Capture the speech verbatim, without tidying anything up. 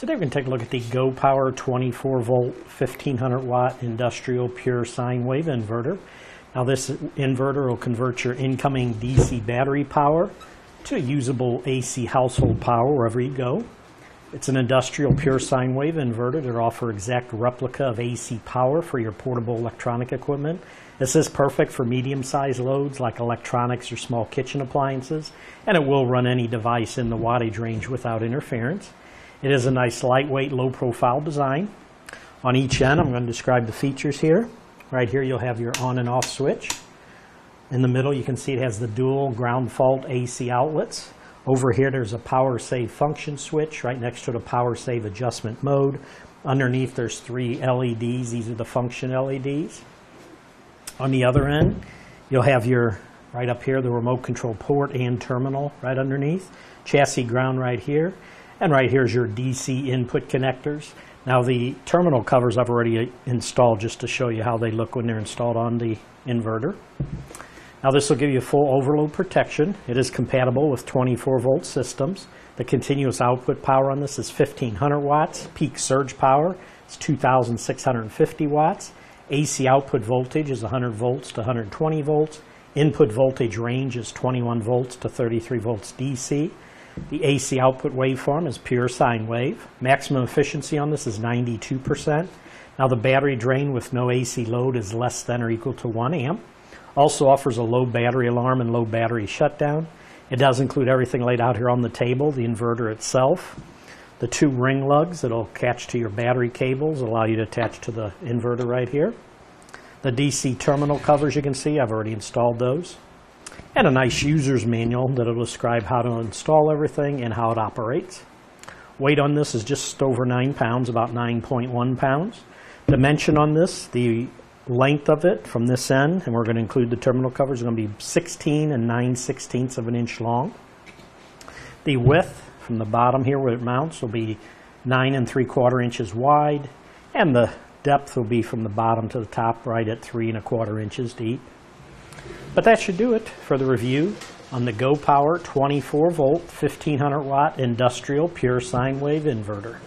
Today we're going to take a look at the Go Power twenty-four volt fifteen hundred watt industrial pure sine wave inverter. Now this inverter will convert your incoming D C battery power to usable A C household power wherever you go. It's an industrial pure sine wave inverter that offers exact replica of A C power for your portable electronic equipment. This is perfect for medium-sized loads like electronics or small kitchen appliances, and it will run any device in the wattage range without interference. It is a nice lightweight, low-profile design. On each end, I'm going to describe the features here. Right here, you'll have your on and off switch. In the middle, you can see it has the dual ground fault A C outlets. Over here, there's a power save function switch right next to the power save adjustment mode. Underneath, there's three L E Ds. These are the function L E Ds. On the other end, you'll have your, right up here, the remote control port and terminal right underneath. Chassis ground right here. And right here's your D C input connectors. Now the terminal covers I've already installed just to show you how they look when they're installed on the inverter. Now this will give you full overload protection. It is compatible with twenty-four volt systems. The continuous output power on this is fifteen hundred watts. Peak surge power is two thousand six hundred fifty watts. A C output voltage is one hundred volts to one hundred twenty volts. Input voltage range is twenty-one volts to thirty-three volts D C. The A C output waveform is pure sine wave. Maximum efficiency on this is ninety-two percent. Now the battery drain with no A C load is less than or equal to one amp. Also offers a low battery alarm and low battery shutdown. It does include everything laid out here on the table, the inverter itself, the two ring lugs that will attach to your battery cables, allow you to attach to the inverter right here. The D C terminal covers you can see, I've already installed those. And a nice user's manual that will describe how to install everything and how it operates. Weight on this is just over nine pounds, about nine point one pounds. Dimension on this, the length of it from this end, and we're going to include the terminal covers, is going to be sixteen and nine sixteenths of an inch long. The width from the bottom here where it mounts will be nine and three quarter inches wide, and the depth will be from the bottom to the top right at three and a quarter inches deep. But that should do it for the review on the Go Power twenty-four volt fifteen hundred watt industrial pure sine wave inverter.